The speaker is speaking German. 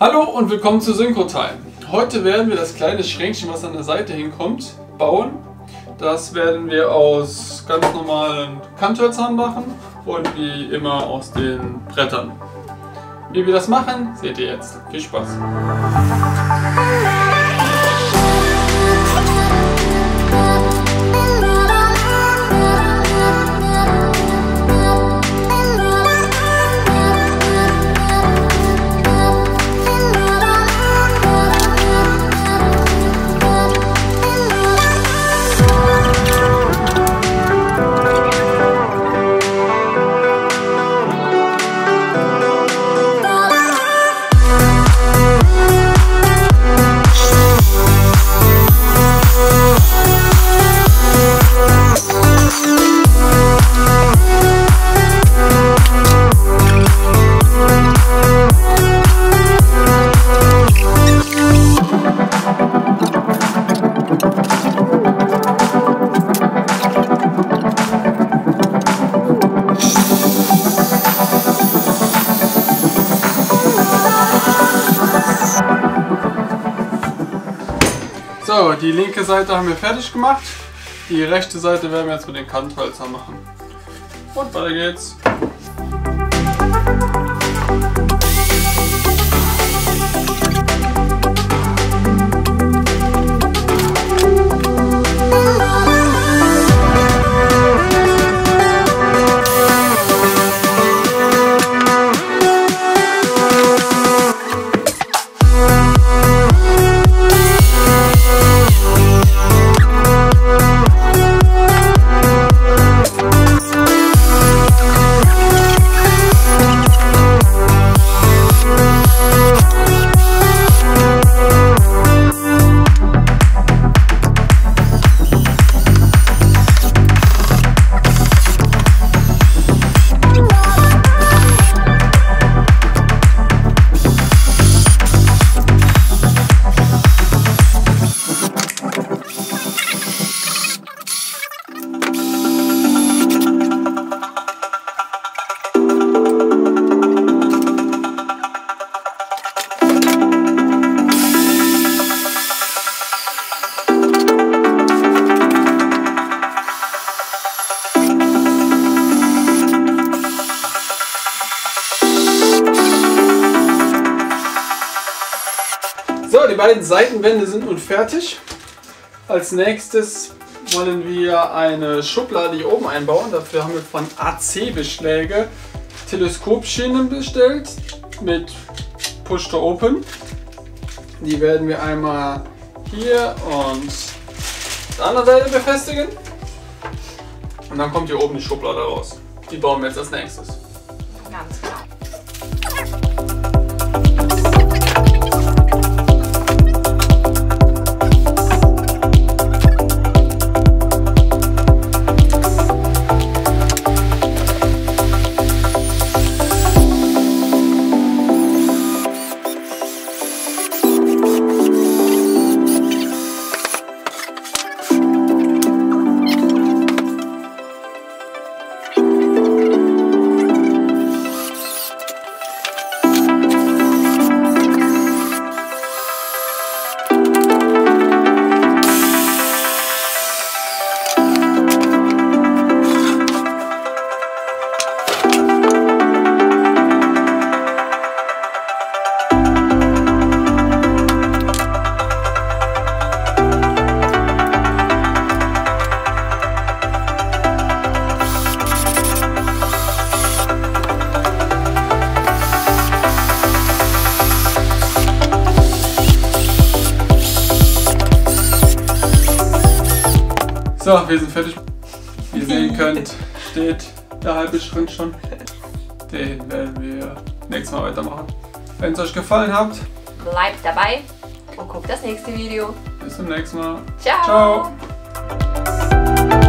Hallo und willkommen zu Syncro Time. Heute werden wir das kleine Schränkchen, was an der Seite hinkommt, bauen. Das werden wir aus ganz normalen Kanthölzern machen und wie immer aus den Brettern. Wie wir das machen, seht ihr jetzt. Viel Spaß! So, die linke Seite haben wir fertig gemacht, die rechte Seite werden wir jetzt mit den Kanthölzern machen. Und weiter geht's! So, die beiden Seitenwände sind nun fertig. Als nächstes wollen wir eine Schublade hier oben einbauen. Dafür haben wir von AC Beschläge Teleskopschienen bestellt mit Push to Open. Die werden wir einmal hier und auf der anderen Seite befestigen. Und dann kommt hier oben die Schublade raus. Die bauen wir jetzt als nächstes. Ganz klar. So, wir sind fertig. Wie ihr sehen könnt, steht der halbe Schritt schon. Den werden wir nächstes Mal weitermachen. Wenn es euch gefallen hat, bleibt dabei und guckt das nächste Video. Bis zum nächsten Mal. Ciao. Ciao.